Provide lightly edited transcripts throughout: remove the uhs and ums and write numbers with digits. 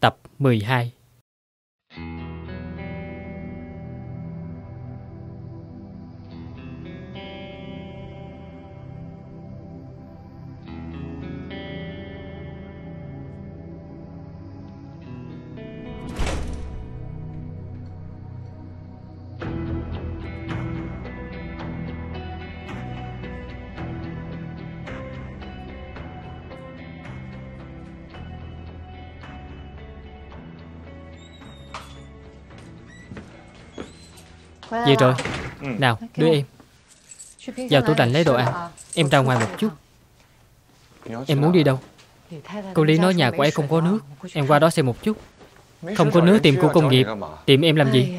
Tập 12. Vậy rồi. Nào, đưa em. Vào tủ lạnh lấy đồ ăn. Em ra ngoài một chút. Em muốn đi đâu? Cô Lý nói nhà của em không có nước. Em qua đó xem một chút. Không có nước tiệm của công nghiệp, tiệm em làm gì?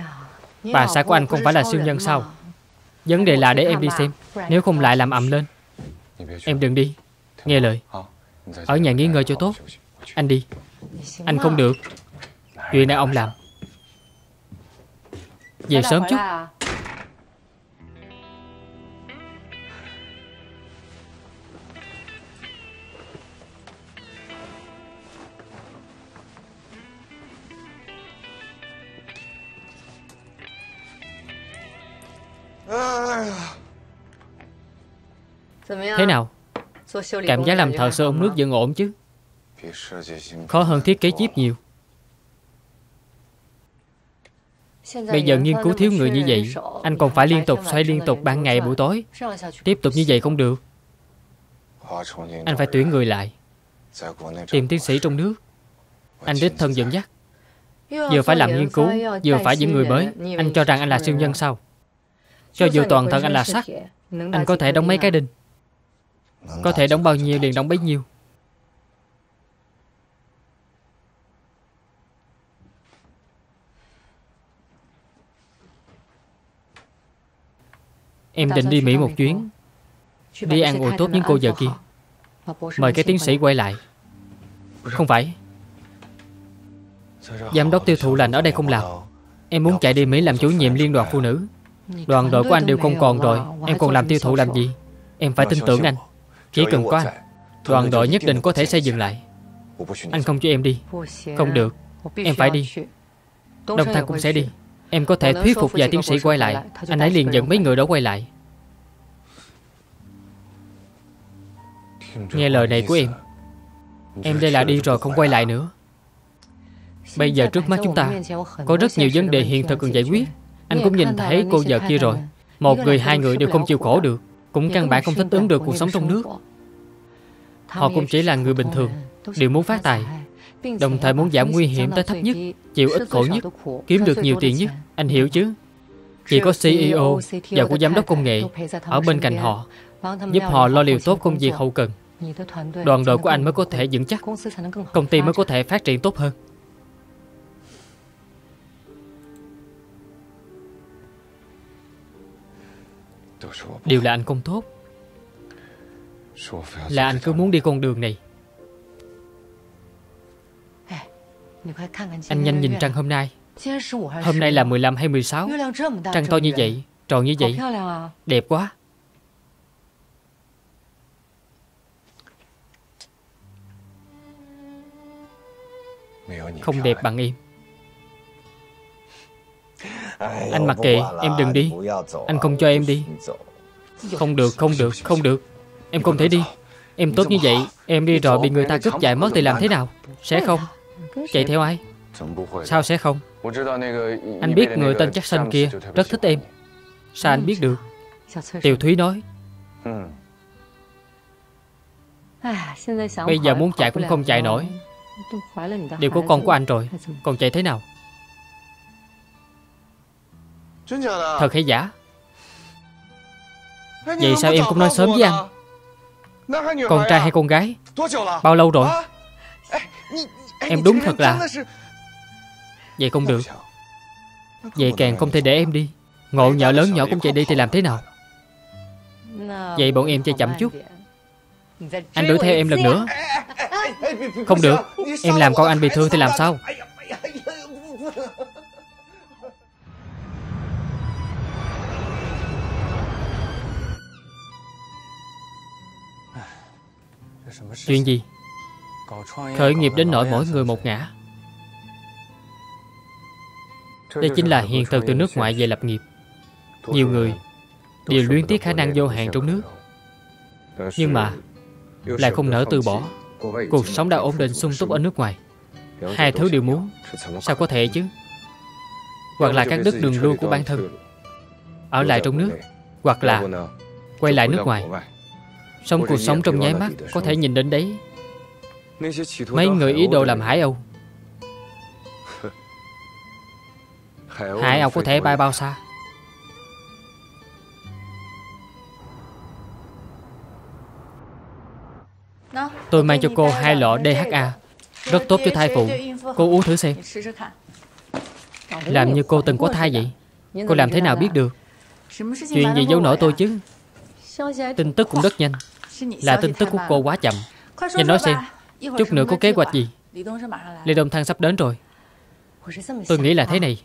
Bà xã của anh không phải là siêu nhân sao? Vấn đề là để em đi xem. Nếu không lại làm ầm lên. Em đừng đi. Nghe lời. Ở nhà nghỉ ngơi cho tốt. Anh đi. Anh không được. Chuyện này ông làm. Về sớm chút. Thế nào? Cảm giác làm thợ sửa ống nước vẫn ổn chứ? Khó hơn thiết kế chip nhiều. Bây giờ nghiên cứu thiếu người như vậy, anh còn phải liên tục xoay liên tục ban ngày buổi tối. Tiếp tục như vậy không được. Anh phải tuyển người lại. Tìm tiến sĩ trong nước. Anh đích thân dẫn dắt. Vừa phải làm nghiên cứu, vừa phải những người mới. Anh cho rằng anh là siêu nhân sao? Cho dù toàn thân anh là sắt, anh có thể đóng mấy cái đinh. Có thể đóng bao nhiêu liền đóng bấy nhiêu. Em định đi Mỹ một chuyến. Đi ăn ủi tốt những cô vợ kia. Mời cái tiến sĩ quay lại. Không phải. Giám đốc tiêu thụ lành ở đây không làm. Em muốn chạy đi Mỹ làm chủ nhiệm liên đoàn phụ nữ. Đoàn đội của anh đều không còn rồi. Em còn làm tiêu thụ làm gì? Em phải tin tưởng anh. Chỉ cần có anh, đoàn đội nhất định có thể xây dựng lại. Anh không cho em đi. Không được. Em phải đi. Đông Thăng cũng sẽ đi. Em có thể thuyết phục vài tiến sĩ quay lại. Anh ấy liền dẫn mấy người đó quay lại. Nghe lời này của em. Em đây là đi rồi không quay lại nữa. Bây giờ trước mắt chúng ta có rất nhiều vấn đề hiện thực cần giải quyết. Anh cũng nhìn thấy cô vợ kia rồi. Một người hai người đều không chịu khổ được. Cũng căn bản không thích ứng được cuộc sống trong nước. Họ cũng chỉ là người bình thường, đều muốn phát tài, đồng thời muốn giảm nguy hiểm tới thấp nhất, chịu ít khổ nhất, kiếm được nhiều tiền nhất. Anh hiểu chứ? Chỉ có CEO và của giám đốc công nghệ ở bên cạnh họ, giúp họ lo liệu tốt công việc hậu cần. Đoàn đội của anh mới có thể vững chắc, công ty mới có thể phát triển tốt hơn. Điều là anh không tốt, là anh cứ muốn đi con đường này. Anh nhanh nhìn trăng hôm nay. Hôm nay là 15 hay 16. Trăng to như vậy, tròn như vậy. Đẹp quá. Không đẹp bằng em. Anh mặc kệ, em đừng đi. Anh không cho em đi. Không được, không được, không được. Em không thể đi. Em tốt như vậy, em đi rồi bị người ta cướp chạy mất thì làm thế nào? Sẽ không. Chạy theo ai? Sao sẽ không? Anh biết người tên Jackson kia rất thích em. Sao anh biết được? Tiểu Thúy nói. Bây giờ muốn chạy cũng không chạy nổi. Đều có con của anh rồi, còn chạy thế nào? Thật hay giả? Vậy sao em không nói sớm với anh? Con trai hay con gái? Bao lâu rồi? Em đúng thật là. Vậy không được. Vậy càng không thể để em đi. Ngộ nhỡ lớn nhỏ cũng chạy đi thì làm thế nào? Vậy bọn em chạy chậm chút. Anh đuổi theo em lần nữa. Không được. Em làm con anh bị thương thì làm sao? Chuyện gì? Khởi nghiệp đến nỗi mỗi người một ngã. Đây chính là hiện tượng từ nước ngoại về lập nghiệp. Nhiều người đều luyến tiếc khả năng vô hạn trong nước, nhưng mà lại không nỡ từ bỏ. Cuộc sống đã ổn định sung túc ở nước ngoài, hai thứ đều muốn, sao có thể chứ? Hoặc là các đứt đường lui của bản thân, ở lại trong nước, hoặc là quay lại nước ngoài, sống cuộc sống trong nháy mắt, có thể nhìn đến đấy. Mấy người ý đồ làm hải âu, hải âu có thể bay bao xa? Tôi mang cho cô 2 lọ DHA, rất tốt cho thai phụ. Cô uống thử xem. Làm như cô từng có thai vậy, cô làm thế nào biết được? Chuyện gì giấu nổi tôi chứ? Tin tức cũng rất nhanh, là tin tức của cô quá chậm. Nhanh nói xem, chút nữa có kế hoạch gì? Lê Đông Thăng sắp đến rồi. Tôi nghĩ là thế này,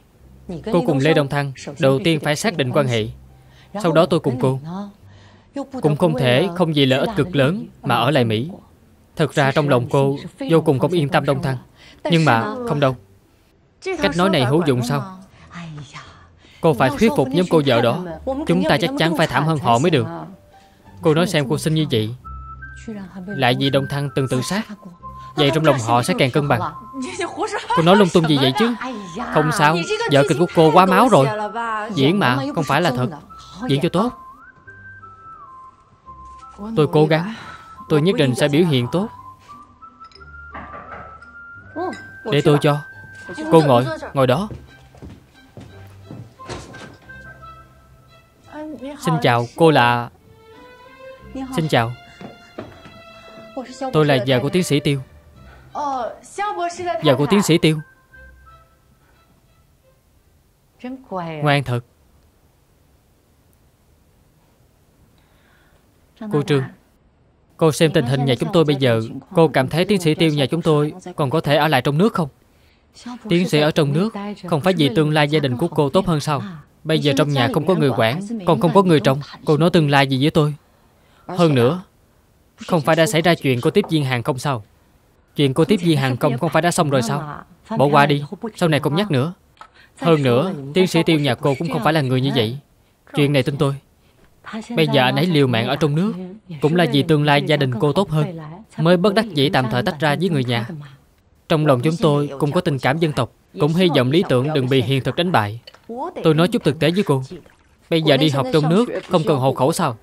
cô cùng Lê Đông Thăng đầu tiên phải xác định quan hệ, sau đó tôi cùng cô. Cũng không thể không vì lợi ích cực lớn mà ở lại Mỹ. Thật ra trong lòng cô vô cùng không yên tâm Đông Thăng, nhưng mà không đâu. Cách nói này hữu dụng sao? Cô phải thuyết phục nhóm cô vợ đó, chúng ta chắc chắn phải thảm hơn họ mới được. Cô nói xem, cô xinh như vậy, lại vì Đông Thăng từng tự sát, vậy trong lòng họ sẽ càng cân bằng. Cô nói lung tung gì vậy chứ? Không sao, vợ kịch của cô quá máu rồi, diễn mà, không phải là thật. Diễn cho tốt. Tôi cố gắng, tôi nhất định sẽ biểu hiện tốt. Để tôi cho. Cô ngồi đó. Xin chào, cô là... Xin chào, tôi là vợ của tiến sĩ Tiêu. Vợ của tiến sĩ Tiêu. Ngoan thật. Cô Trương, cô xem tình hình nhà chúng tôi bây giờ, cô cảm thấy tiến sĩ Tiêu nhà chúng tôi còn có thể ở lại trong nước không? Tiến sĩ ở trong nước, không phải vì tương lai gia đình của cô tốt hơn sao? Bây giờ trong nhà không có người quản, còn không có người trông, cô nói tương lai gì với tôi? Hơn nữa, không phải đã xảy ra chuyện cô tiếp viên hàng không sao? Chuyện cô tiếp viên hàng không phải đã xong rồi sao? Bỏ qua đi, sau này không nhắc nữa. Hơn nữa, tiến sĩ Tiêu nhà cô cũng không phải là người như vậy. Chuyện này tin tôi. Bây giờ anh ấy liều mạng ở trong nước cũng là vì tương lai gia đình cô tốt hơn, mới bất đắc dĩ tạm thời tách ra với người nhà. Trong lòng chúng tôi cũng có tình cảm dân tộc, cũng hy vọng lý tưởng đừng bị hiện thực đánh bại. Tôi nói chút thực tế với cô. Bây giờ đi học trong nước không cần hộ khẩu sao?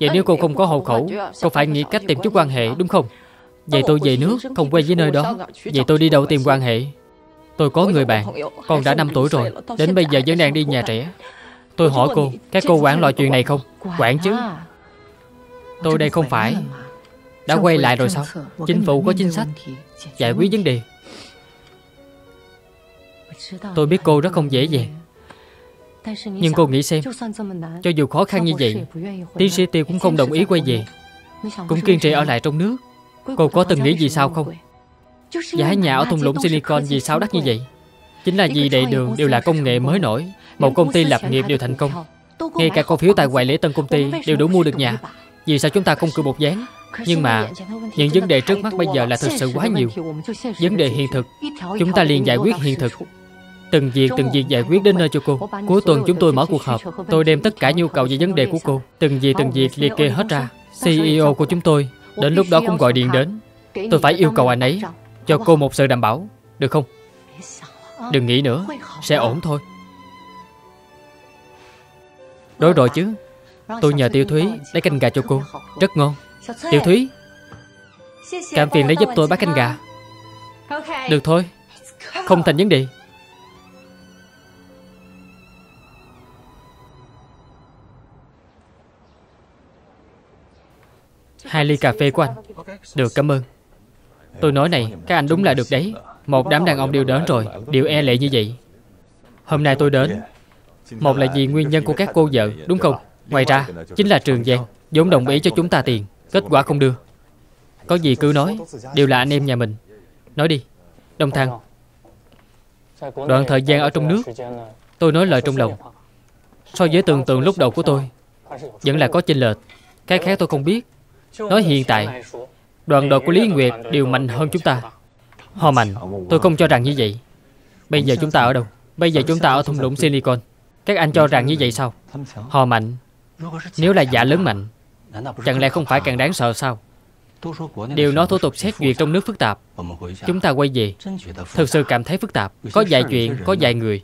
Vậy nếu cô không có hộ khẩu, cô phải nghĩ cách tìm chút quan hệ, đúng không? Vậy tôi về nước không quen với nơi đó, vậy tôi đi đâu tìm quan hệ? Tôi có người bạn, con đã 5 tuổi rồi, đến bây giờ vẫn đang đi nhà trẻ. Tôi hỏi cô, các cô quản loại chuyện này không? Quản chứ. Tôi đây không phải đã quay lại rồi sao? Chính phủ có chính sách giải quyết vấn đề. Tôi biết cô rất không dễ dàng, nhưng cô nghĩ xem, cho dù khó khăn như vậy, tiến sĩ Tiêu cũng không đồng ý quay về, cũng kiên trì ở lại trong nước. Cô có từng nghĩ vì sao không? Giá nhà ở thung lũng Silicon vì sao đắt như vậy? Chính là vì đầy đường đều là công nghệ mới nổi, một công ty lập nghiệp đều thành công, ngay cả cổ phiếu tại quầy lễ tân công ty đều đủ mua được nhà. Vì sao chúng ta không cử một dáng? Nhưng mà những vấn đề trước mắt bây giờ là thực sự quá nhiều. Vấn đề hiện thực chúng ta liền giải quyết hiện thực, từng việc giải quyết đến nơi cho cô. Cuối tuần chúng tôi mở cuộc họp, tôi đem tất cả nhu cầu về vấn đề của cô, từng việc liệt kê hết ra. CEO của chúng tôi đến lúc đó cũng gọi điện đến, tôi phải yêu cầu anh ấy cho cô một sự đảm bảo, được không? Đừng nghĩ nữa, sẽ ổn thôi. Đối rồi chứ, tôi nhờ Tiểu Thúy lấy canh gà cho cô, rất ngon. Tiểu Thúy, cảm phiền lấy giúp tôi bát canh gà. Được thôi, không thành vấn đề. Hai ly cà phê của anh. Được, cảm ơn. Tôi nói này, các anh đúng là được đấy. Một đám đàn ông đều đến rồi, đều e lệ như vậy. Hôm nay tôi đến, một là vì nguyên nhân của các cô vợ, đúng không? Ngoài ra, chính là Trường Giang vốn đồng ý cho chúng ta tiền, kết quả không đưa. Có gì cứ nói, đều là anh em nhà mình. Nói đi, Đông Thăng. Đoạn thời gian ở trong nước, tôi nói lời trong lòng. So với tưởng tượng lúc đầu của tôi, vẫn là có chênh lệch. Cái khác tôi không biết. Nói hiện tại, đoàn đội của Lý Nguyệt đều mạnh hơn chúng ta. Họ mạnh, tôi không cho rằng như vậy. Bây giờ chúng ta ở đâu? Bây giờ chúng ta ở thung lũng Silicon, các anh cho rằng như vậy sao? Họ mạnh, nếu là giả lớn mạnh, chẳng lẽ không phải càng đáng sợ sao? Điều nói thủ tục xét duyệt trong nước phức tạp. Chúng ta quay về, thực sự cảm thấy phức tạp. Có vài chuyện, có vài người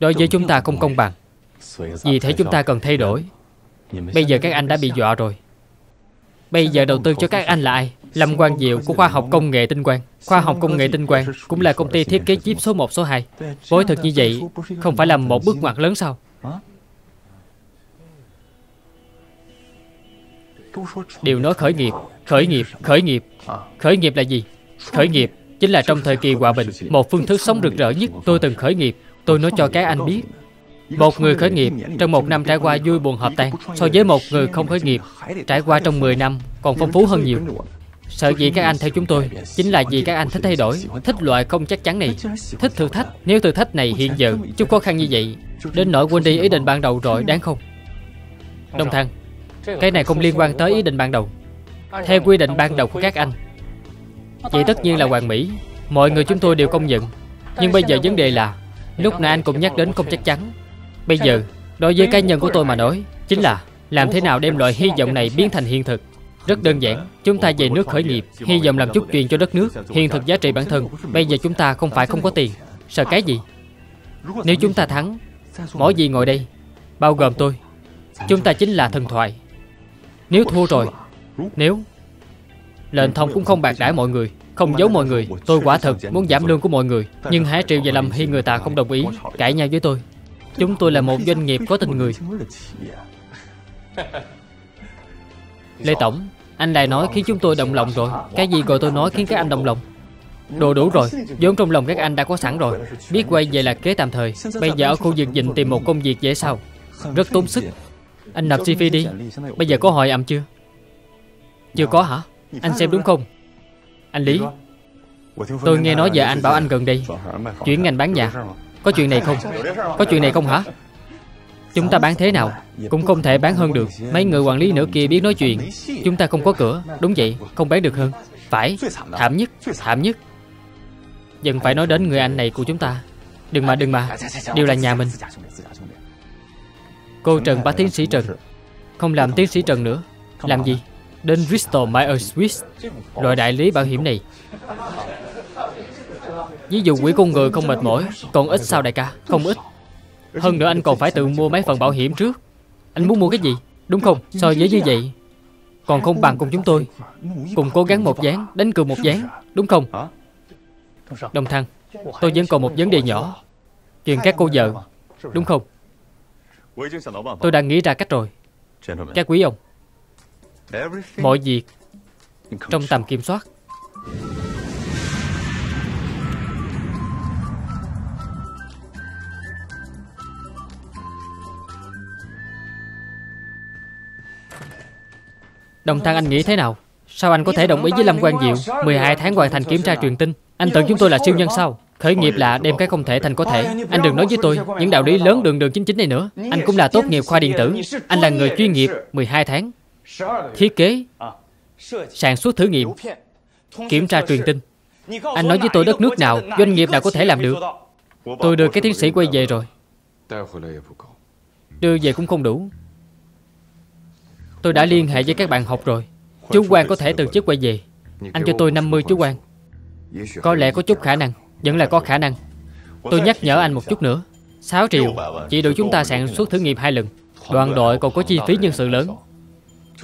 đối với chúng ta không công bằng. Vì thế chúng ta cần thay đổi. Bây giờ các anh đã bị dọa rồi. Bây giờ đầu tư cho các anh là ai? Lâm Quang Diệu của Khoa học Công nghệ Tinh Quang. Khoa học Công nghệ Tinh Quang cũng là công ty thiết kế chip số 1, số 2. Với thực như vậy, không phải là một bước ngoặt lớn sao? Điều nói khởi nghiệp, khởi nghiệp, khởi nghiệp. Khởi nghiệp là gì? Khởi nghiệp chính là trong thời kỳ hòa bình, một phương thức sống rực rỡ nhất. Tôi từng khởi nghiệp, tôi nói cho các anh biết. Một người khởi nghiệp trong một năm trải qua vui buồn hợp tan, so với một người không khởi nghiệp trải qua trong 10 năm còn phong phú hơn nhiều. Sở dĩ các anh theo chúng tôi chính là vì các anh thích thay đổi, thích loại không chắc chắn này, thích thử thách. Nếu thử thách này hiện giờ chút khó khăn như vậy, đến nỗi quên đi ý định ban đầu rồi, đáng không? Đông Thăng, cái này không liên quan tới ý định ban đầu. Theo quy định ban đầu của các anh, vậy tất nhiên là hoàn mỹ, mọi người chúng tôi đều công nhận. Nhưng bây giờ vấn đề là, lúc nãy anh cũng nhắc đến không chắc chắn. Bây giờ, đối với cá nhân của tôi mà nói, chính là làm thế nào đem loại hy vọng này biến thành hiện thực. Rất đơn giản, chúng ta về nước khởi nghiệp, hy vọng làm chút chuyện cho đất nước, hiện thực giá trị bản thân. Bây giờ chúng ta không phải không có tiền, sợ cái gì? Nếu chúng ta thắng, mỗi gì ngồi đây, bao gồm tôi, chúng ta chính là thần thoại. Nếu thua rồi, nếu lệnh thông cũng không bạc đãi mọi người, không giấu mọi người, tôi quả thật muốn giảm lương của mọi người. Nhưng Hải Triều và Lâm Hy người ta không đồng ý, cãi nhau với tôi. Chúng tôi là một doanh nghiệp có tình người. Lê Tổng, anh lại nói khiến chúng tôi động lòng rồi. Cái gì gọi tôi nói khiến các anh động lòng? Đồ đủ rồi, vốn trong lòng các anh đã có sẵn rồi. Biết quay về là kế tạm thời. Bây giờ ở khu vực dịnh tìm một công việc dễ sao? Rất tốn sức. Anh nạp CV đi. Bây giờ có hỏi ẩm chưa? Chưa có hả? Anh xem đúng không? Anh Lý, tôi nghe nói giờ anh bảo anh gần đây chuyển ngành bán nhà. Có chuyện này không? Có chuyện này không hả? Chúng ta bán thế nào cũng không thể bán hơn được. Mấy người quản lý nữa kia biết nói chuyện. Chúng ta không có cửa. Đúng vậy, không bán được hơn. Phải, thảm nhất, thảm nhất. Dần phải nói đến người anh này của chúng ta. Đừng mà, đừng mà. Điều là nhà mình. Cô Trần bá tiến sĩ Trần. Không làm tiến sĩ Trần nữa. Làm gì? Đến Bristol Myers Squibb, loại đại lý bảo hiểm này. Ví dụ quỹ con người không mệt mỏi. Còn ít sao đại ca? Không ít. Hơn nữa anh còn phải tự mua mấy phần bảo hiểm trước. Anh muốn mua cái gì? Đúng không? So với như vậy còn không bằng cùng chúng tôi. Cùng cố gắng một ván, đánh cược một ván. Đúng không? Đông Thăng, tôi vẫn còn một vấn đề nhỏ. Chuyện các cô vợ. Đúng không? Tôi đã nghĩ ra cách rồi. Các quý ông, mọi việc trong tầm kiểm soát. Đồng Thăng, anh nghĩ thế nào? Sao anh có thể đồng ý với Lâm Quang Diệu? 12 tháng hoàn thành kiểm tra truyền tin. Anh tưởng chúng tôi là siêu nhân sao? Khởi nghiệp là đem cái không thể thành có thể. Anh đừng nói với tôi những đạo lý lớn đường chính chính này nữa. Anh cũng là tốt nghiệp khoa điện tử. Anh là người chuyên nghiệp. 12 tháng. Thiết kế, sản xuất thử nghiệm, kiểm tra truyền tin. Anh nói với tôi đất nước nào, doanh nghiệp nào có thể làm được. Tôi đưa cái tiến sĩ quay về rồi. Đưa về cũng không đủ. Tôi đã liên hệ với các bạn học rồi. Chú Quang có thể từ chức quay về. Anh cho tôi 50 chú Quang. Có lẽ có chút khả năng. Vẫn là có khả năng. Tôi nhắc nhở anh một chút nữa. 6 triệu chỉ đủ chúng ta sản xuất thử nghiệm 2 lần. Đoàn đội còn có chi phí nhân sự lớn.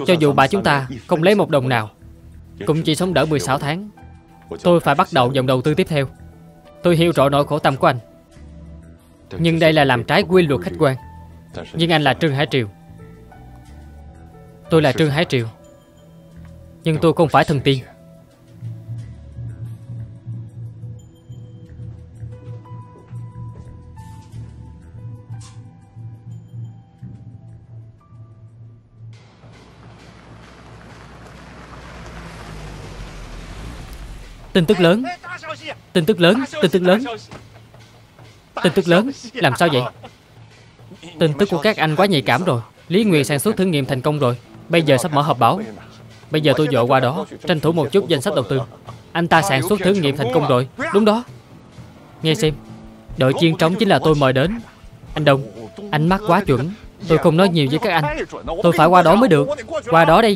Cho dù bà chúng ta không lấy một đồng nào, cũng chỉ sống đỡ 16 tháng. Tôi phải bắt đầu dòng đầu tư tiếp theo. Tôi hiểu rõ nỗi khổ tâm của anh. Nhưng đây là làm trái quy luật khách quan. Nhưng anh là Trương Hải Triều. Tôi là Trương Hải Triều. Nhưng tôi không phải thần tiên. Tin tức lớn. Tin tức lớn. Tin tức lớn. Tin tức lớn. Làm sao vậy? Tin tức của các anh quá nhạy cảm rồi. Lý Nguyệt sản xuất thử nghiệm thành công rồi. Bây giờ sắp mở họp báo. Bây giờ tôi dội qua đó, tranh thủ một chút danh sách đầu tư. Anh ta sản xuất thử nghiệm thành công rồi. Đúng đó. Nghe xem, Đội chiên trống chính là tôi mời đến. Anh Đông, ánh mắt quá chuẩn. Tôi không nói nhiều với các anh. Tôi phải qua đó mới được. Qua đó đi.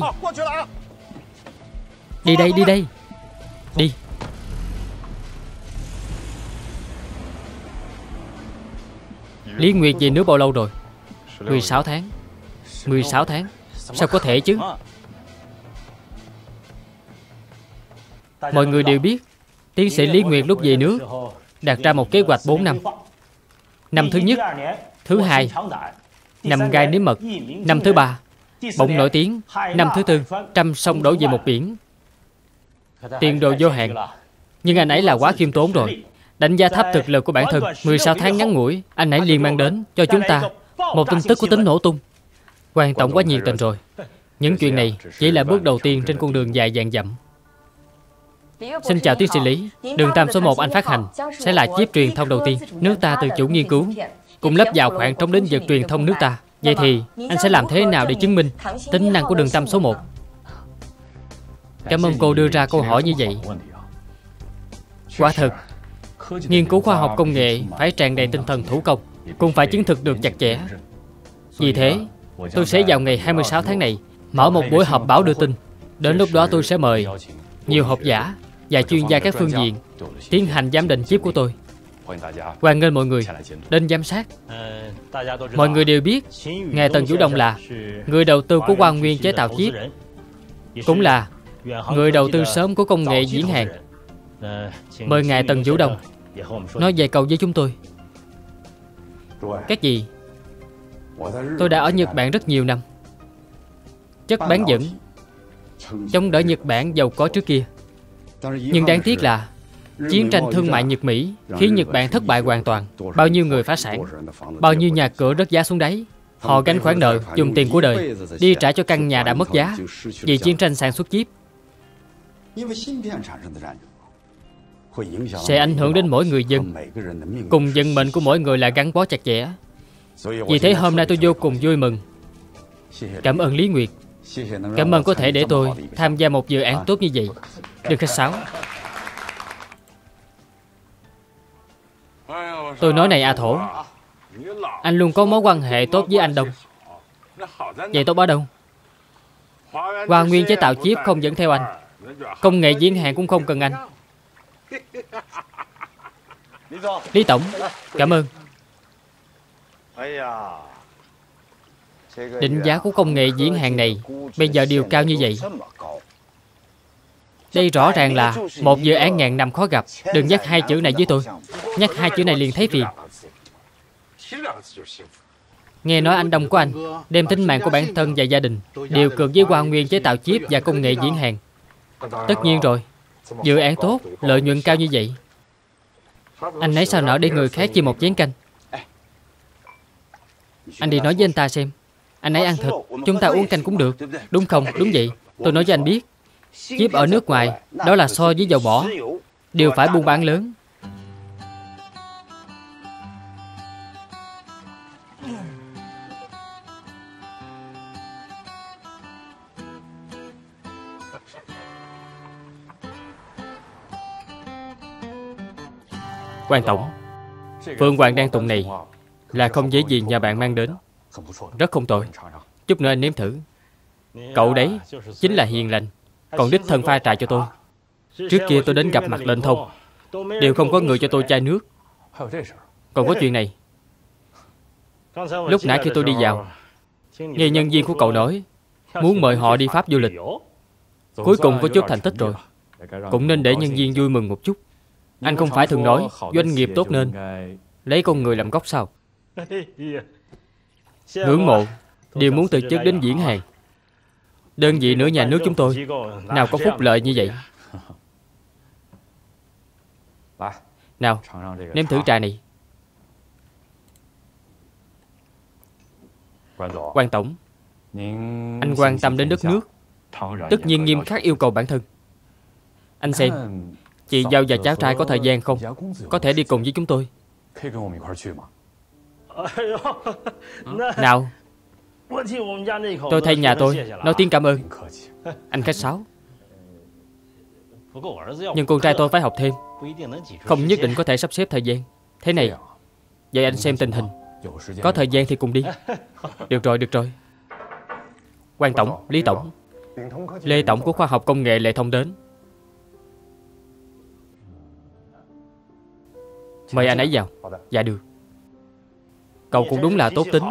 Đi đây, đi đây. Đi. Lý Nguyệt về nước bao lâu rồi? 16 tháng. 16 tháng? Sao có thể chứ? Mọi người đều biết tiến sĩ Lý Nguyệt lúc về nước đặt ra một kế hoạch 4 năm. Năm thứ nhất, thứ hai, nằm gai nếm mật. Năm thứ ba, bỗng nổi tiếng. Năm thứ tư, trăm sông đổ về một biển. Tiền đồ vô hạn. Nhưng anh ấy là quá khiêm tốn rồi. Đánh giá thấp thực lực của bản thân. 16 tháng ngắn ngủi, anh ấy liền mang đến cho chúng ta một tin tức có tính nổ tung. Quan Tổng quá nhiệt tình rồi. Những chuyện này chỉ là bước đầu tiên trên con đường dài dạn dặm. Xin chào tiến sĩ Lý. Đường tam số 1 anh phát hành sẽ là chiếc truyền thông đầu tiên nước ta tự chủ nghiên cứu, cùng lấp vào khoảng trống lĩnh vực truyền thông nước ta. Vậy thì anh sẽ làm thế nào để chứng minh tính năng của đường tam số 1? Cảm ơn cô đưa ra câu hỏi như vậy. Quả thực, nghiên cứu khoa học công nghệ phải tràn đầy tinh thần thủ công, cũng phải chứng thực được chặt chẽ. Vì thế, tôi sẽ vào ngày 26 tháng này mở một buổi họp báo đưa tin. Đến lúc đó tôi sẽ mời nhiều học giả và chuyên gia các phương diện tiến hành giám định chip của tôi. Hoan nghênh mọi người đến giám sát. Mọi người đều biết ngài Tần Vũ Đông là người đầu tư của Hoa Nguyên chế tạo chip, cũng là người đầu tư sớm của công nghệ diễn hàng. Mời ngài Tần Vũ Đông nói về cầu với chúng tôi. Các gì? Tôi đã ở Nhật Bản rất nhiều năm. Chất bán dẫn chống đỡ Nhật Bản giàu có trước kia. Nhưng đáng tiếc là chiến tranh thương mại Nhật Mỹ khiến Nhật Bản thất bại hoàn toàn. Bao nhiêu người phá sản, bao nhiêu nhà cửa rớt giá xuống đáy. Họ gánh khoản nợ, dùng tiền của đời đi trả cho căn nhà đã mất giá vì chiến tranh sản xuất chip. Sẽ ảnh hưởng đến mỗi người dân, cùng vận mệnh của mỗi người là gắn bó chặt chẽ. Vì thế hôm nay tôi vô cùng vui mừng. Cảm ơn Lý Nguyệt. Cảm ơn có thể để tôi tham gia một dự án tốt như vậy. Đừng khách sáo. Tôi nói này, A Thổ, anh luôn có mối quan hệ tốt với anh Đông. Vậy tốt ở đâu? Hoa Nguyên chế tạo chip không dẫn theo anh. Công nghệ diễn hàng cũng không cần anh. Lý Tổng, cảm ơn. Định giá của công nghệ diễn hàng này bây giờ đều cao như vậy. Đây rõ ràng là một dự án ngàn năm khó gặp. Đừng nhắc hai chữ này với tôi. Nhắc hai chữ này liền thấy phiền. Nghe nói anh Đông của anh đem tính mạng của bản thân và gia đình đều cược với Hoa Nguyên chế tạo chip và công nghệ diễn hàng. Tất nhiên rồi, dự án tốt, lợi nhuận cao như vậy, anh ấy sao nỡ để người khác chia một chén canh. Anh đi nói với anh ta xem. Anh ấy ăn thịt, chúng ta uống canh cũng được, đúng không? Đúng vậy. Tôi nói cho anh biết, chip ở nước ngoài, đó là so với dầu mỏ, đều phải buôn bán lớn. Quan Tổng, Phương Hoàng Đan Tùng này là không dễ gì nhà bạn mang đến. Rất không tồi. Chút nữa anh nếm thử. Cậu đấy chính là hiền lành, còn đích thân pha trà cho tôi. Trước kia tôi đến gặp mặt Lệnh Thông, đều không có người cho tôi chai nước. Còn có chuyện này. Lúc nãy khi tôi đi vào, nghe nhân viên của cậu nói muốn mời họ đi Pháp du lịch. Cuối cùng có chút thành tích rồi, cũng nên để nhân viên vui mừng một chút. Anh không phải thường nói doanh nghiệp tốt nên lấy con người làm gốc sao? Ngưỡng mộ đều muốn từ chức đến diễn hàng. Đơn vị nửa nhà nước chúng tôi nào có phúc lợi như vậy. Nào, nếm thử trà này. Quan Tổng, anh quan tâm đến đất nước, tất nhiên nghiêm khắc yêu cầu bản thân. Anh xem, chị Giao và cháu trai có thời gian không? Có thể đi cùng với chúng tôi. Nào, tôi thay nhà tôi nói tiếng cảm ơn. Anh khách sáo. Nhưng con trai tôi phải học thêm, không nhất định có thể sắp xếp thời gian. Thế này Vậy anh xem tình hình, có thời gian thì cùng đi. Được rồi, được rồi. Quan tổng, Lý tổng, Lê tổng của khoa học công nghệ Lệ Thông đến. Mời anh ấy vào. Dạ được. Cậu cũng đúng là tốt tính.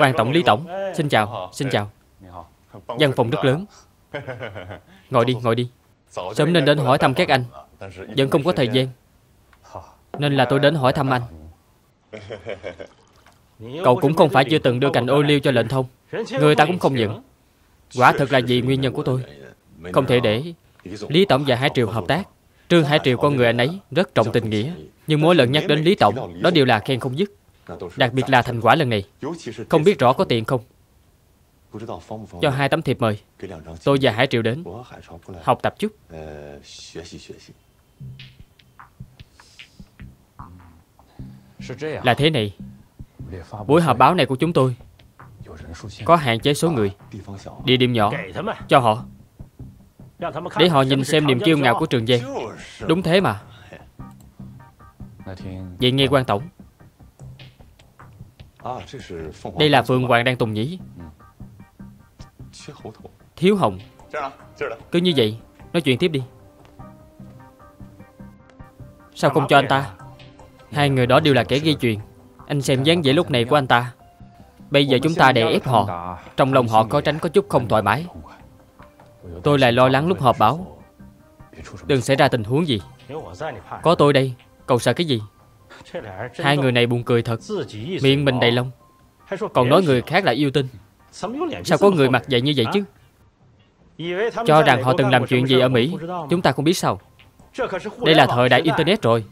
Quan tổng, Lý tổng, xin chào, xin chào. Văn phòng rất lớn. Ngồi đi, ngồi đi. Sớm nên đến hỏi thăm các anh, vẫn không có thời gian, nên là tôi đến hỏi thăm anh. Cậu cũng không phải chưa từng đưa cành ô liu cho Lệnh Thông, người ta cũng không nhận. Quả thực là vì nguyên nhân của tôi. Không thể để Lý tổng và Hải Triều hợp tác. Trương Hải Triều con người anh ấy rất trọng tình nghĩa, nhưng mỗi lần nhắc đến Lý tổng, đó đều là khen không dứt. Đặc biệt là thành quả lần này. Không biết rõ có tiền không. Cho 2 tấm thiệp mời. Tôi và Hải Triều đến học tập chút. Là thế này, buổi họp báo này của chúng tôi có hạn chế số người, địa điểm nhỏ, cho họ, để họ nhìn xem niềm kiêu ngạo của Trường Giang. Đúng thế mà. Vậy nghe quan tổng, đây là Phượng Hoàng đang tùng nhĩ, thiếu hồng. Cứ như vậy nói chuyện tiếp đi. Sao không cho anh ta? Hai người đó đều là kẻ ghi chuyện. Anh xem dáng vẻ lúc này của anh ta. Bây giờ chúng ta đè ép họ, trong lòng họ có tránh có chút không thoải mái. Tôi lại lo lắng lúc họp báo đừng xảy ra tình huống gì. Có tôi đây, cậu sợ cái gì? Hai người này buồn cười thật. Miệng mình đầy lông, còn nói người khác là yêu tinh. Sao có người mặc vậy như vậy chứ? Cho rằng họ từng làm chuyện gì ở Mỹ, chúng ta không biết sao? Đây là thời đại Internet rồi.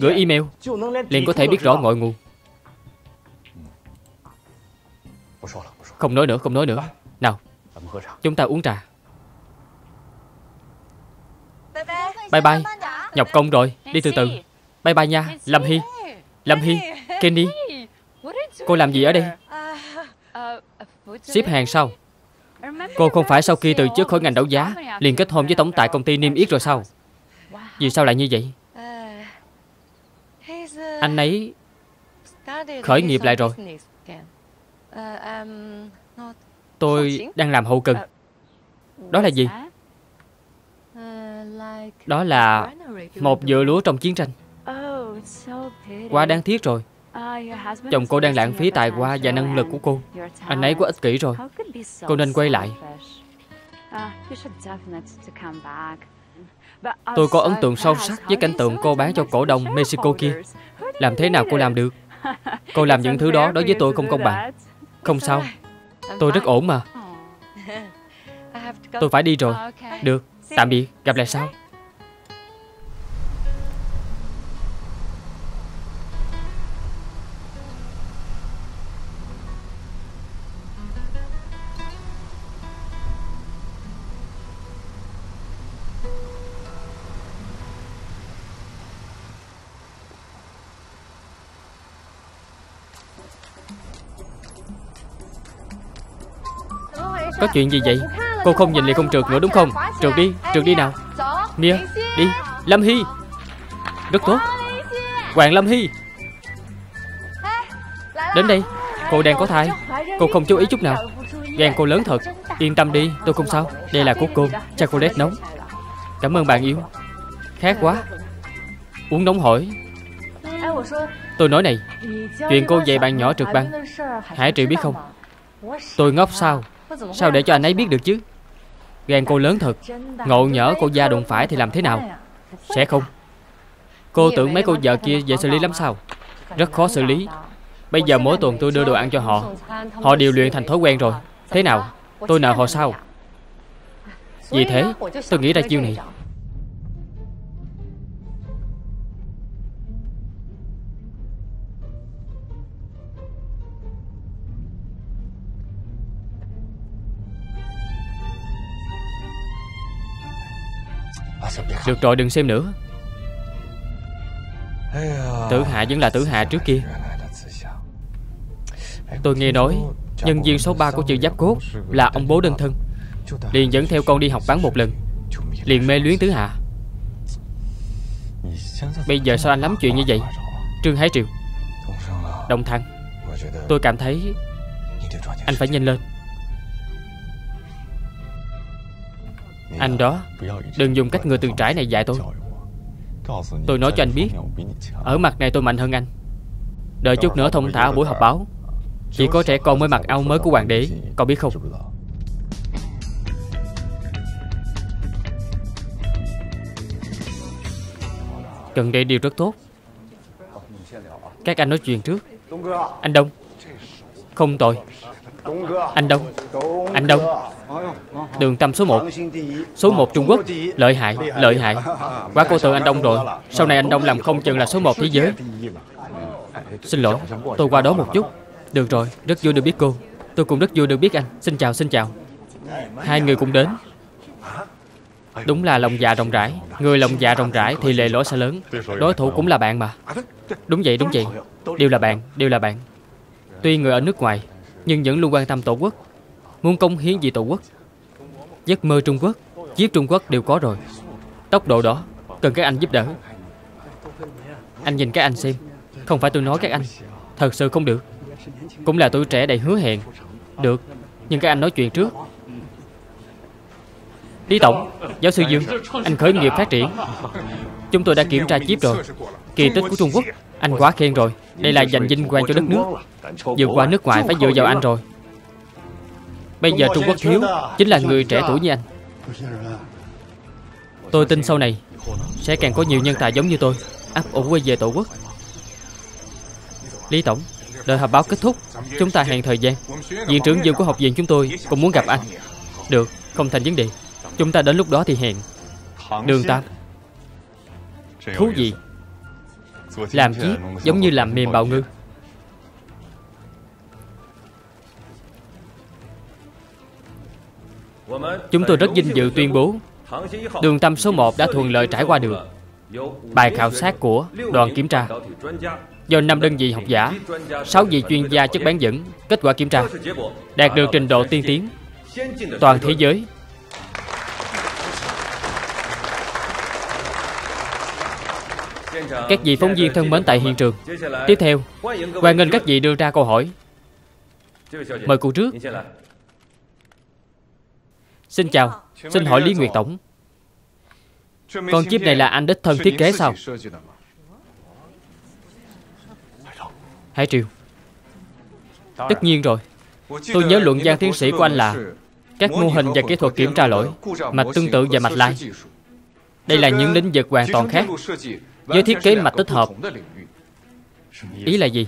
Gửi email liền có thể biết rõ ngọn nguồn. Không nói nữa, không nói nữa. Nào, chúng ta uống trà. Bye bye. Nhọc công rồi, đi từ từ. Bye bye nha, Lâm Hy. Lâm Hy, Kenny, cô làm gì ở đây? Xếp hàng sao? Cô không phải sau khi từ chức khỏi ngành đấu giá liền kết hôn với tổng tài công ty niêm yết rồi sao? Vì sao lại như vậy? Anh ấy khởi nghiệp lại rồi. Tôi đang làm hậu cần. Đó là gì? Đó là một vựa lúa trong chiến tranh. Quá đáng tiếc rồi. Chồng cô đang lãng phí tài hoa và năng lực của cô. Anh ấy quá ích kỷ rồi. Cô nên quay lại. Tôi có ấn tượng sâu sắc với cảnh tượng cô bán cho cổ đông Mexico kia. Làm thế nào cô làm được? Cô làm những thứ đó đối với tôi không công bằng. Không sao, tôi rất ổn mà. Tôi phải đi rồi. Được, tạm biệt, gặp lại sau. Có chuyện gì vậy? Cô không nhìn liền không trượt nữa đúng không? Trượt đi nào. Mia, đi. Lâm Hy, rất tốt. Hoàng Lâm Hy, đến đây. Cô đang có thai. Cô không chú ý chút nào. Gan cô lớn thật. Yên tâm đi, tôi không sao. Đây là của cô, chocolate nóng. Cảm ơn bạn yêu. Khát quá, uống nóng hổi. Tôi nói này, chuyện cô dạy bạn nhỏ trượt băng, Hải Triều biết không? Tôi ngốc sao? Sao để cho anh ấy biết được chứ? Gan cô lớn thật. Ngộ nhỡ cô da đụng phải thì làm thế nào? Sẽ không. Cô tưởng mấy cô vợ kia dễ xử lý lắm sao? Rất khó xử lý. Bây giờ mỗi tuần tôi đưa đồ ăn cho họ, họ điều luyện thành thói quen rồi. Thế nào? Tôi nợ họ sao? Vì thế tôi nghĩ ra chiêu này. Được rồi, đừng xem nữa. Tử Hạ vẫn là Tử Hạ trước kia. Tôi nghe nói nhân viên số 3 của trường Giáp Cốt là ông bố đơn thân, liền dẫn theo con đi học bắn một lần, liền mê luyến Tử Hạ. Bây giờ sao anh lắm chuyện như vậy? Trương Hải Triều, Đông Thăng, tôi cảm thấy anh phải nhanh lên. Anh đó, đừng dùng cách người từng trải này dạy tôi. Tôi nói cho anh biết, ở mặt này tôi mạnh hơn anh. Đợi chút nữa thông thả buổi họp báo, chỉ có trẻ con mới mặc áo mới của hoàng đế, cậu biết không? Gần đây điều rất tốt. Các anh nói chuyện trước. Anh Đông, không tội. Anh Đông, anh Đông, Đường Tâm số 1, số 1 Trung Quốc. Lợi hại, lợi hại. Quá cô tự anh Đông rồi. Sau này anh Đông làm không chừng là số 1 thế giới. Xin lỗi, tôi qua đó một chút. Được rồi, rất vui được biết cô. Tôi cũng rất vui được biết anh. Xin chào, xin chào. Hai người cũng đến. Đúng là lòng dạ rộng rãi. Người lòng dạ rộng rãi thì lề lối sẽ lớn. Đối thủ cũng là bạn mà. Đúng vậy, đúng vậy. Đều là bạn, đều là bạn. Tuy người ở nước ngoài nhưng vẫn luôn quan tâm tổ quốc, muốn cống hiến vì tổ quốc. Giấc mơ Trung Quốc, chiếc Trung Quốc đều có rồi. Tốc độ đó cần các anh giúp đỡ. Anh nhìn các anh xem. Không phải tôi nói các anh, thật sự không được. Cũng là tuổi trẻ đầy hứa hẹn. Được, nhưng các anh nói chuyện trước. Lý Tổng, Giáo sư Dương, anh khởi nghiệp phát triển. Chúng tôi đã kiểm tra chip rồi. Kỳ tích của Trung Quốc, anh quá khen rồi. Đây là dành vinh quang cho đất nước. Vượt qua nước ngoài phải dựa vào anh rồi. Bây giờ Trung Quốc thiếu chính là người trẻ tuổi như anh. Tôi tin sau này sẽ càng có nhiều nhân tài giống như tôi, ấp ủ quay về tổ quốc. Lý Tổng, đợi họp báo kết thúc, chúng ta hẹn thời gian. Viện trưởng Dương của học viện chúng tôi cũng muốn gặp anh. Được, không thành vấn đề. Chúng ta đến lúc đó thì hẹn. Đường Tam, thú vị. Làm chiếc giống như làm mềm bào ngư. Chúng tôi rất vinh dự tuyên bố Đường Tam số 1 đã thuận lợi trải qua được bài khảo sát của đoàn kiểm tra do 5 đơn vị học giả, 6 vị chuyên gia chất bán dẫn kết quả kiểm tra, đạt được trình độ tiên tiến toàn thế giới. Các vị phóng viên thân mến tại hiện trường, tiếp theo hoan nghênh các vị đưa ra câu hỏi. Mời cô trước. Xin chào, xin hỏi Lý Nguyệt Tổng, con chip này là anh đích thân thiết kế sao? Hải Triều, tất nhiên rồi. Tôi nhớ luận văn tiến sĩ của anh là các mô hình và kỹ thuật kiểm tra lỗi, mạch tương tự và mạch lai. Đây là những lĩnh vực hoàn toàn khác với thiết kế mạch tích hợp. Ý là gì?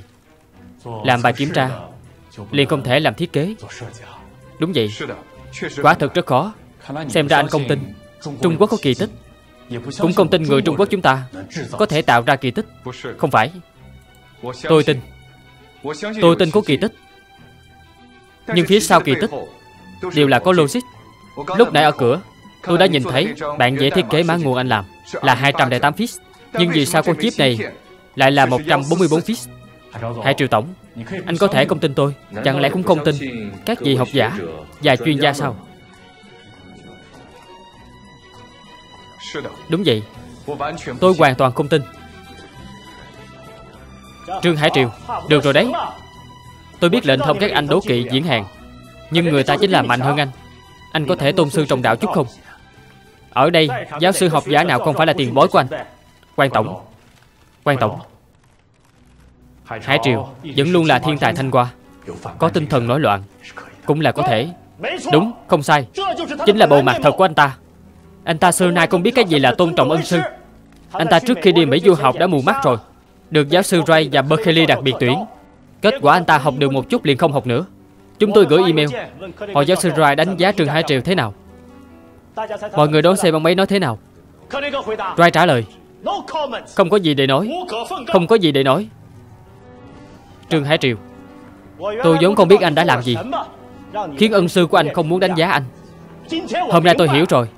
Làm bài kiểm tra liền không thể làm thiết kế. Đúng vậy, quả thực rất khó. Xem ra anh không tin Trung Quốc có kỳ tích, cũng không tin người Trung Quốc chúng ta có thể tạo ra kỳ tích. Không phải, tôi tin. Tôi tin có kỳ tích, nhưng phía sau kỳ tích đều là có logic. Lúc nãy ở cửa tôi đã nhìn thấy bạn vẽ thiết kế mã nguồn anh làm là 208 feet, nhưng vì sao con chip này lại là 144 feet? Hải Triều Tổng, anh có thể không tin tôi, chẳng lẽ cũng không tin các vị học giả và chuyên gia sao? Đúng vậy, tôi hoàn toàn không tin. Trương Hải Triều, được rồi đấy. Tôi biết lệnh thông các anh đố kỵ diễn hàng, nhưng người ta chính là mạnh hơn anh. Anh có thể tôn sư trọng đạo chút không? Ở đây, giáo sư học giả nào không phải là tiền bối của anh? Quan Tổng, Quan Tổng, Hải Triều vẫn luôn là thiên tài Thanh Hoa. Có tinh thần nổi loạn cũng là có thể. Đúng, không sai. Chính là bộ mặt thật của anh ta. Anh ta xưa nay không biết cái gì là tôn trọng ân sư. Anh ta trước khi đi Mỹ du học đã mù mắt rồi. Được giáo sư Ray và Berkeley đặc biệt tuyển. Kết quả anh ta học được một chút liền không học nữa. Chúng tôi gửi email hỏi giáo sư Ray đánh giá Trương Hải Triều thế nào. Mọi người đón xem ông ấy nói thế nào. Ray trả lời: không có gì để nói, không có gì để nói. Trương Hải Triều, tôi vốn không biết anh đã làm gì khiến ân sư của anh không muốn đánh giá anh. Hôm nay tôi hiểu rồi.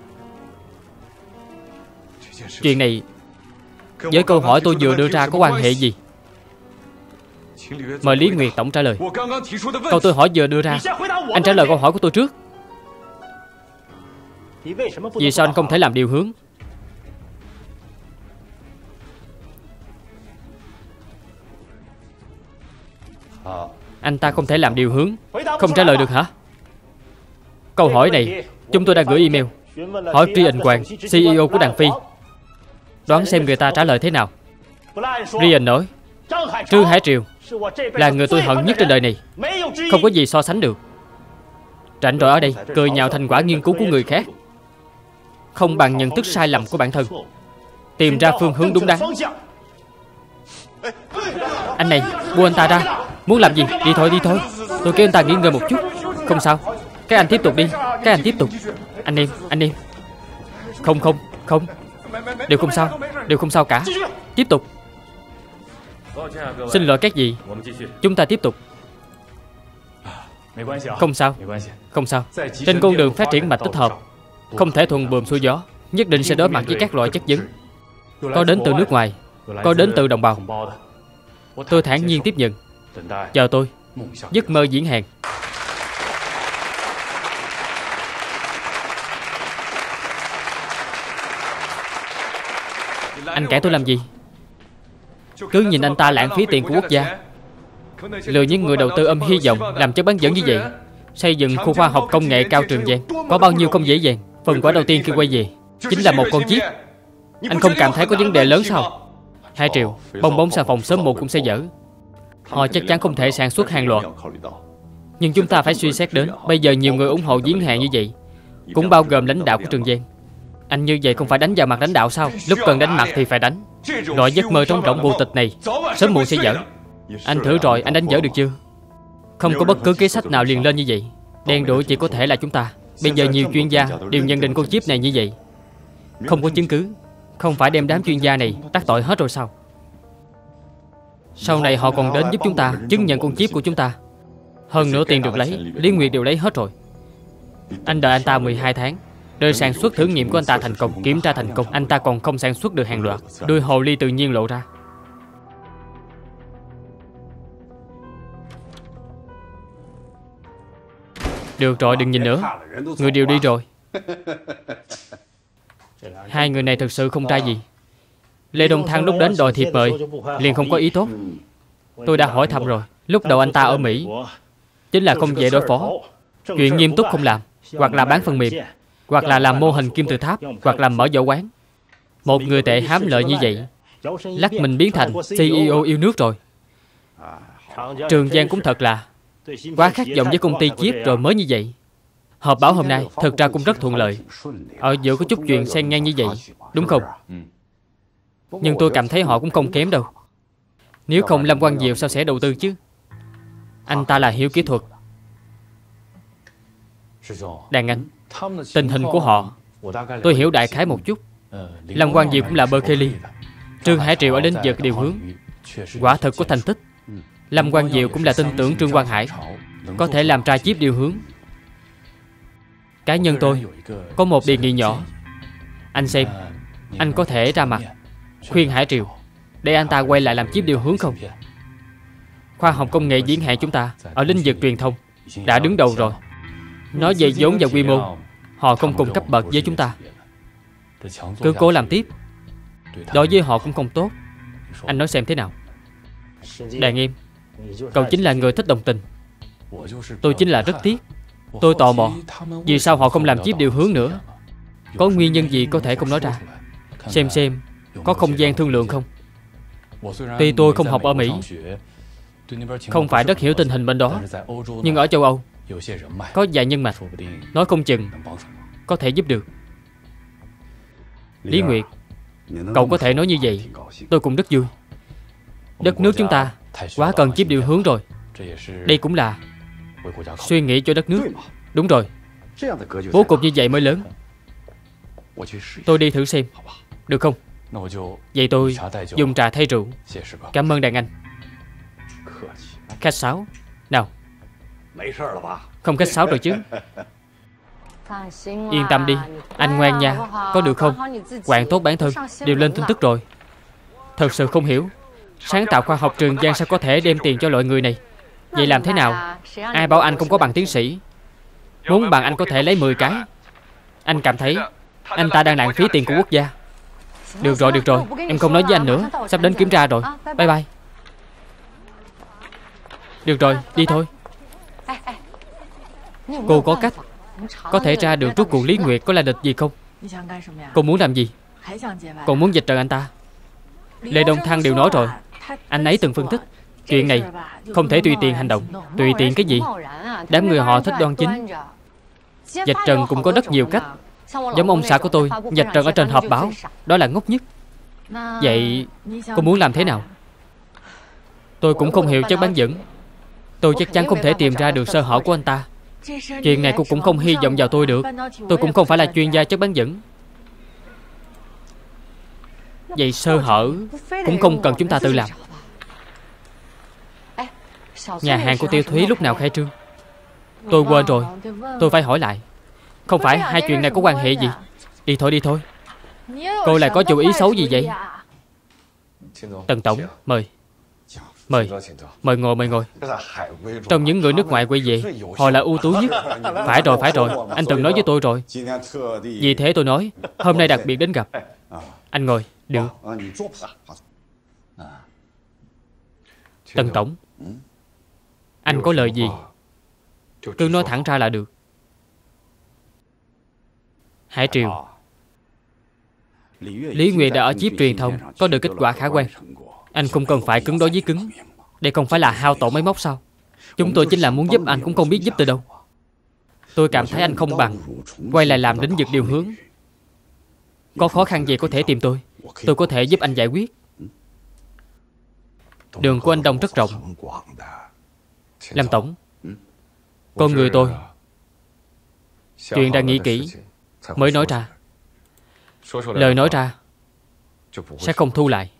Chuyện này với câu hỏi tôi vừa đưa ra có quan hệ gì? Mời Lý Nguyệt Tổng trả lời. Câu tôi hỏi vừa đưa ra, anh trả lời câu hỏi của tôi trước. Vì sao anh không thể làm điều hướng? Anh ta không thể làm điều hướng. Không trả lời được hả? Câu hỏi này chúng tôi đã gửi email hỏi Rian Hoàng, CEO của Đàn Phi, đoán xem người ta trả lời thế nào. Rian nói Trương Hải Triều là người tôi hận nhất trên đời này, không có gì so sánh được. Rảnh rỗi ở đây cười nhạo thành quả nghiên cứu của người khác không bằng nhận thức sai lầm của bản thân, tìm ra phương hướng đúng đắn. Anh này, buông anh ta ra. Muốn làm gì? Đi thôi, đi thôi. Tôi kêu anh ta nghỉ ngơi một chút. Không sao. Các anh tiếp tục đi. Các anh tiếp tục. Anh em, anh em. Không, không, không. Đều không sao. Đều không sao cả. Tiếp tục. Xin lỗi các vị, chúng ta tiếp tục. Không sao. Không sao. Trên con đường phát triển mạch tích hợp, không thể thuần buồm xuôi gió, nhất định sẽ đối mặt với các loại chất vấn, có đến từ nước ngoài, có đến từ đồng bào. Tôi thản nhiên tiếp nhận. Chờ tôi. Giấc mơ diễn hàng. Anh cãi tôi làm gì? Cứ nhìn anh ta lãng phí tiền của quốc gia, lừa những người đầu tư ôm hy vọng làm chất bán dẫn như vậy. Xây dựng khu khoa học công nghệ cao Trường Giang có bao nhiêu không dễ dàng. Phần quả đầu tiên khi quay về chính là một con chiếc. Anh không cảm thấy có vấn đề lớn sao? 2 triệu, bong bóng xà phòng sớm một cũng sẽ dở. Họ chắc chắn không thể sản xuất hàng loạt. Nhưng chúng ta phải suy xét đến bây giờ nhiều người ủng hộ diễn hạn như vậy, cũng bao gồm lãnh đạo của Trường Giang. Anh như vậy không phải đánh vào mặt lãnh đạo sao? Lúc cần đánh mặt thì phải đánh. Loại giấc mơ trong rộng vô tịch này sớm muộn sẽ dở. Anh thử rồi, anh đánh dở được chưa? Không có bất cứ kế sách nào liền lên như vậy. Đen đủi chỉ có thể là chúng ta. Bây giờ nhiều chuyên gia đều nhận định con chip này như vậy. Không có chứng cứ. Không phải đem đám chuyên gia này tác tội hết rồi sao? Sau này họ còn đến giúp chúng ta chứng nhận con chip của chúng ta. Hơn nữa tiền được lấy, Lý Nguyệt đều lấy hết rồi. Anh đợi anh ta 12 tháng. Đời sản xuất thử nghiệm của anh ta thành công, kiểm tra thành công, anh ta còn không sản xuất được hàng loạt. Đuôi hồ ly tự nhiên lộ ra. Được rồi, đừng nhìn nữa. Người đều đi rồi. Hai người này thực sự không ra gì. Lê Đông Thăng lúc đến đòi thiệp mời liền không có ý tốt. Tôi đã hỏi thăm rồi. Lúc đầu anh ta ở Mỹ chính là không dễ đối phó. Chuyện nghiêm túc không làm, hoặc là bán phần mềm, hoặc là làm mô hình kim tự tháp, hoặc là mở võ quán. Một người tệ hám lợi như vậy lắc mình biến thành CEO yêu nước rồi. Trường Giang cũng thật là quá khát vọng với công ty chip rồi mới như vậy. Họp báo hôm nay thật ra cũng rất thuận lợi. Ở giữa có chút chuyện xen ngang như vậy, đúng không? Nhưng tôi cảm thấy họ cũng không kém đâu. Nếu không Lâm Quang Diệu sao sẽ đầu tư chứ? Anh ta là hiểu kỹ thuật. Đàn anh, tình hình của họ tôi hiểu đại khái một chút. Lâm Quang Diệu cũng là Berkeley, Trương Hải Triều ở đến giờ điều hướng quả thực có thành tích. Lâm Quang Diệu cũng là tin tưởng Trương Quang Hải có thể làm ra chip điều hướng. Cá nhân tôi có một đề nghị nhỏ. Anh xem, anh có thể ra mặt khuyên Hải Triều để anh ta quay lại làm chip điều hướng không? Khoa học công nghệ diễn hạn chúng ta ở lĩnh vực truyền thông đã đứng đầu rồi. Nói về vốn và quy mô, họ không cùng cấp bậc với chúng ta. Cứ cố làm tiếp, đối với họ cũng không tốt. Anh nói xem thế nào? Đàn em, cậu chính là người thích đồng tình. Tôi chính là rất tiếc. Tôi tò mò vì sao họ không làm chip điều hướng nữa. Có nguyên nhân gì có thể không nói ra? Xem có không gian thương lượng không? Tuy tôi không học ở Mỹ, không phải rất hiểu tình hình bên đó, nhưng ở châu Âu có vài nhân mạch, nói không chừng có thể giúp được. Lý Nguyệt, cậu có thể nói như vậy, tôi cũng rất vui. Đất nước chúng ta quá cần chip điều hướng rồi. Đây cũng là suy nghĩ cho đất nước. Đúng rồi, bố cục như vậy mới lớn. Tôi đi thử xem, được không? Vậy tôi dùng trà thay rượu. Cảm ơn đàn anh. Khách sáo. Nào, không khách sáo rồi chứ? Yên tâm đi, anh ngoan nha, có được không? Quản tốt bản thân, đều lên tin tức rồi. Thật sự không hiểu sáng tạo khoa học Trường Giang sao có thể đem tiền cho loại người này. Vậy làm thế nào? Ai bảo anh không có bằng tiến sĩ? Muốn bằng anh có thể lấy 10 cái. Anh cảm thấy anh ta đang lãng phí tiền của quốc gia. Được rồi, em không nói với anh nữa. Sắp đến kiểm tra rồi. Bye bye. Được rồi, đi thôi. Cô có cách có thể tra được rốt cuộc Lý Nguyệt có là địch gì không? Cô muốn làm gì? Cô muốn dịch trần anh ta? Lê Đông Thăng đều nói rồi, anh ấy từng phân tích chuyện này không thể tùy tiện hành động. Tùy tiện cái gì? Đám người họ thích đoan chính. Dịch trần cũng có rất nhiều cách. Giống ông xã của tôi, dịch trần ở trên họp báo, đó là ngốc nhất. Vậy cô muốn làm thế nào? Tôi cũng không hiểu chất bán dẫn. Tôi chắc chắn không thể tìm ra được sơ hở của anh ta. Chuyện này cô cũng không hy vọng vào tôi được. Tôi cũng không phải là chuyên gia chất bán dẫn. Vậy sơ hở cũng không cần chúng ta tự làm. Nhà hàng của Tiêu Thúy lúc nào khai trương? Tôi quên rồi, tôi phải hỏi lại. Không phải hai chuyện này có quan hệ gì? Đi thôi, đi thôi. Cô lại có chủ ý xấu gì vậy? Tần tổng, mời. Mời ngồi. Trong những người nước ngoài quay về, họ là ưu tú nhất. Phải rồi, anh từng nói với tôi rồi. Vì thế tôi nói, hôm nay đặc biệt đến gặp. Anh ngồi, được. Tần tổng, anh có lời gì cứ nói thẳng ra là được. Hải Triều, Lý Nguyệt đã ở chiếc truyền thông có được kết quả khả quan. Anh không cần phải cứng đối với cứng. Đây không phải là hao tổn máy móc sao? Chúng tôi chính là muốn giúp anh, cũng không biết giúp từ đâu. Tôi cảm thấy anh không bằng, quay lại làm lĩnh vực điều hướng. Có khó khăn gì có thể tìm tôi có thể giúp anh giải quyết. Đường của anh Đông rất rộng. Lâm tổng, con người tôi, chuyện đã nghĩ kỹ mới nói ra. Lời nói ra sẽ không thu lại.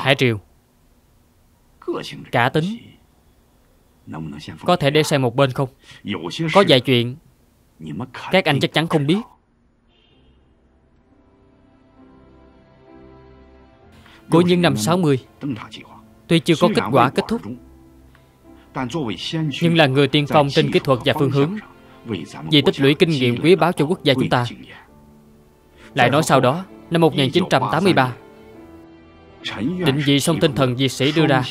Hải Triều, cả tính có thể để sang một bên không? Có vài chuyện các anh chắc chắn không biết. Của những năm 60, tuy chưa có kết quả kết thúc, nhưng là người tiên phong trên kỹ thuật và phương hướng, vì tích lũy kinh nghiệm quý báu cho quốc gia chúng ta. Lại nói sau đó, năm 1983, định vị song tinh thần diệt sĩ đưa ra.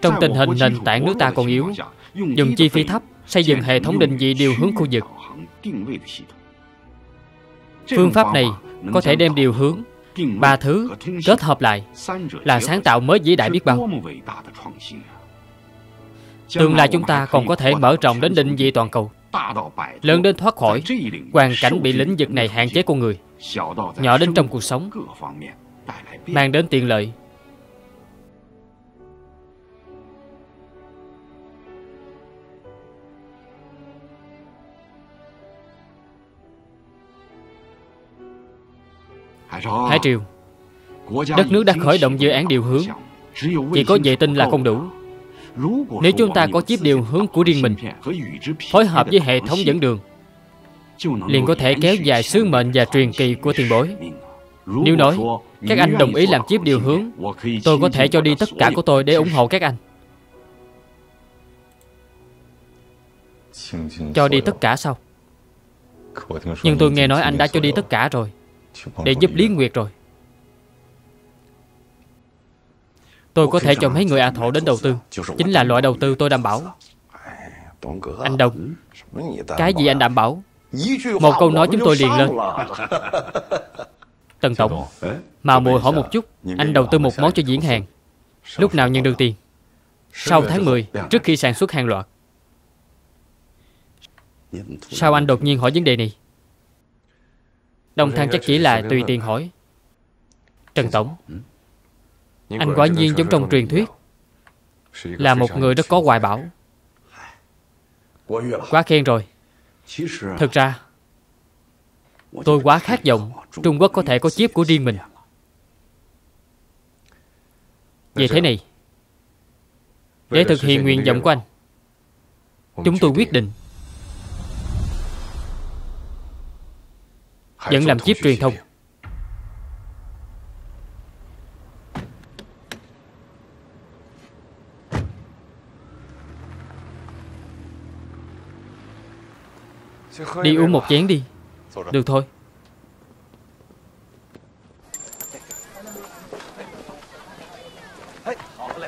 Trong tình hình nền tảng nước ta còn yếu, dùng chi phí thấp xây dựng hệ thống định vị điều hướng khu vực. Phương pháp này có thể đem điều hướng, ba thứ kết hợp lại là sáng tạo mới vĩ đại biết bao. Tương lai chúng ta còn có thể mở rộng đến định vị toàn cầu, lớn đến thoát khỏi hoàn cảnh bị lĩnh vực này hạn chế con người, nhỏ đến trong cuộc sống, mang đến tiện lợi. Hải Triều, đất nước đã khởi động dự án điều hướng. Chỉ có vệ tinh là không đủ. Nếu chúng ta có chip điều hướng của riêng mình, phối hợp với hệ thống dẫn đường, liền có thể kéo dài sứ mệnh và truyền kỳ của tiền bối. Nếu nói các anh đồng ý làm chip điều hướng, tôi có thể cho đi tất cả của tôi để ủng hộ các anh. Cho đi tất cả sao? Nhưng tôi nghe nói anh đã cho đi tất cả rồi, để giúp Lý Nguyệt rồi. Tôi có thể cho mấy người A Thổ đến đầu tư. Chính là loại đầu tư tôi đảm bảo. Anh Đông, cái gì anh đảm bảo? Một câu nói chúng tôi liền lên. Tần tổng, mà mùi hỏi một chút, anh đầu tư một món cho diễn hàng, lúc nào nhận được tiền? Sau tháng 10, trước khi sản xuất hàng loạt. Sao anh đột nhiên hỏi vấn đề này? Đông Thăng chắc chỉ là tùy tiện hỏi. Trần tổng, anh quả nhiên giống trong truyền thuyết, là một người rất có hoài bão. Quá khen rồi. Thực ra tôi quá khát vọng Trung Quốc có thể có chip của riêng mình. Vậy thế này, để thực hiện nguyện vọng của anh, chúng tôi quyết định vẫn làm chip truyền thông. Đi uống một chén đi. Được thôi.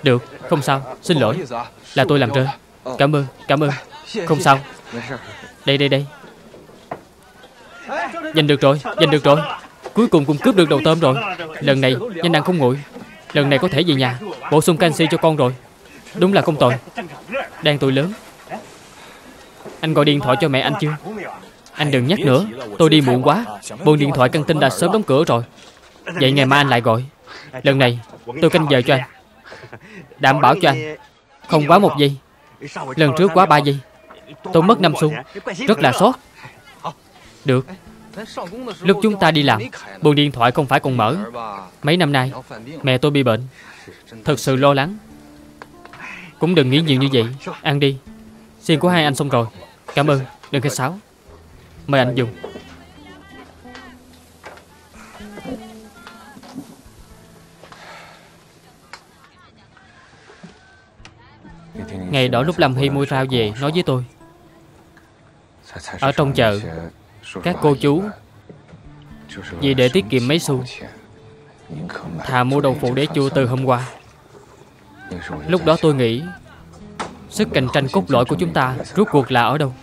Được, không sao, xin lỗi. Là tôi làm rơi. Cảm ơn, cảm ơn. Không sao. Đây, đây, đây. Giành được rồi, giành được rồi. Cuối cùng cũng cướp được đầu tôm rồi. Lần này, nhanh ăn không nguội. Lần này có thể về nhà, bổ sung canxi cho con rồi. Đúng là không tồi. Đang tuổi lớn. Anh gọi điện thoại cho mẹ anh chưa? Anh đừng nhắc nữa, tôi đi muộn quá. Buồn điện thoại căng tin đã sớm đóng cửa rồi. Vậy ngày mai anh lại gọi. Lần này, tôi canh giờ cho anh. Đảm bảo cho anh. Không quá một giây. Lần trước quá 3 giây. Tôi mất 5 xu. Rất là sót. Được. Lúc chúng ta đi làm, buồn điện thoại không phải còn mở. Mấy năm nay, mẹ tôi bị bệnh. Thật sự lo lắng. Cũng đừng nghĩ nhiều như vậy. Ăn đi. Xiên của hai anh xong rồi. Cảm ơn, đừng khách sáo. Mời anh dùng. Ngày đó lúc Lâm Hy mua rau về, nói với tôi. Ở trong chợ, các cô chú vì để tiết kiệm mấy xu, thà mua đậu phụ để chua từ hôm qua. Lúc đó tôi nghĩ sức cạnh tranh cốt lõi của chúng ta rốt cuộc là ở đâu.